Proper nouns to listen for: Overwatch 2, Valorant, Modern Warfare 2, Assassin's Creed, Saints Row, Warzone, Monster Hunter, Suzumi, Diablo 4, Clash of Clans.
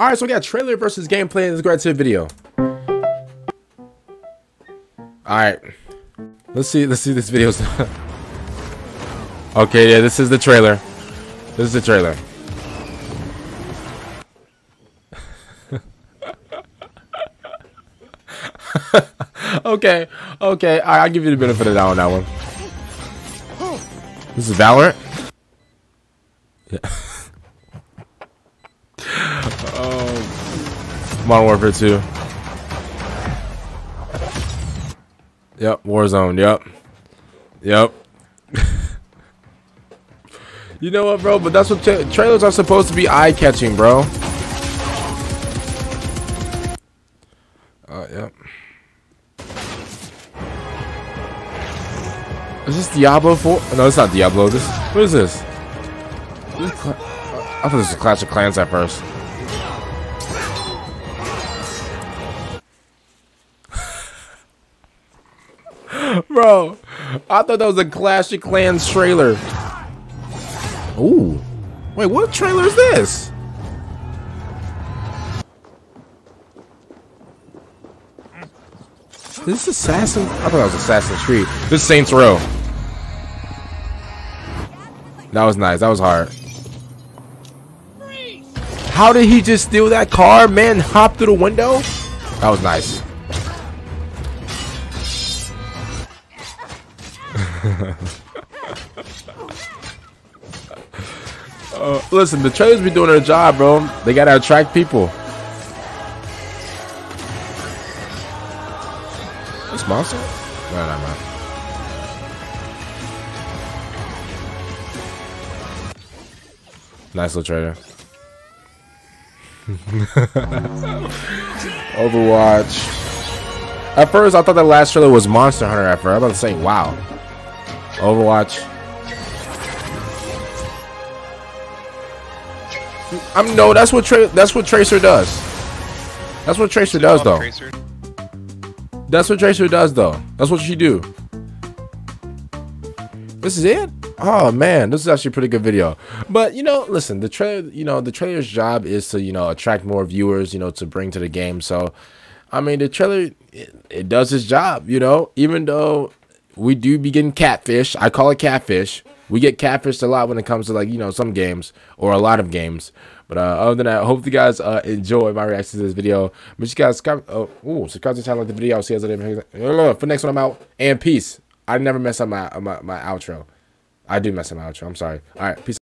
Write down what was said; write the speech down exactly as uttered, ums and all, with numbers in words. All right, so we got trailer versus gameplay. Let's go right to the video. All right, let's see. Let's see this video. Okay, yeah, this is the trailer. This is the trailer. Okay, okay. All right, I'll give you the benefit of the doubt on that one. This is Valorant. Yeah. Oh, Modern Warfare two. Yep, Warzone. Yep, yep. You know what, bro? But that's what tra trailers are supposed to be, eye-catching, bro. Uh, yep. Is this Diablo four? No, it's not Diablo. This, what is this? This is I thought this was Clash of Clans at first. Bro, I thought that was a Clash of Clans trailer. Ooh. Wait, what trailer is this? This is Assassin. I thought that was Assassin's Creed. This is Saints Row. That was nice. That was hard. How did he just steal that car, man? Hop through the window? That was nice. Uh, listen, the trailers be doing their job, bro. They gotta attract people. This monster? No, no, no. Nice little trailer. Overwatch. At first, I thought that last trailer was Monster Hunter. At first, I was about to say, "Wow, Overwatch." I'm no. That's what Tra that's what Tracer does. That's what Tracer does, though. Tracer. That's what Tracer does, though. That's what she do. This is it. Oh man, this is actually a pretty good video. But you know, listen, the trailer. You know, the trailer's job is to you know attract more viewers. You know, to bring to the game. So, I mean, the trailer it, it does its job. You know, even though we do be getting catfish, I call it catfish. We get catfished a lot when it comes to like, you know, some games or a lot of games. But uh, other than that, I hope you guys uh, enjoy my reaction to this video. Make sure you guys subscribe, oh, ooh, subscribe to the channel, like the video. I'll see you guys later. For the next one, I'm out. And peace. I never mess up my, my, my outro. I do mess up my outro. I'm sorry. All right. Peace.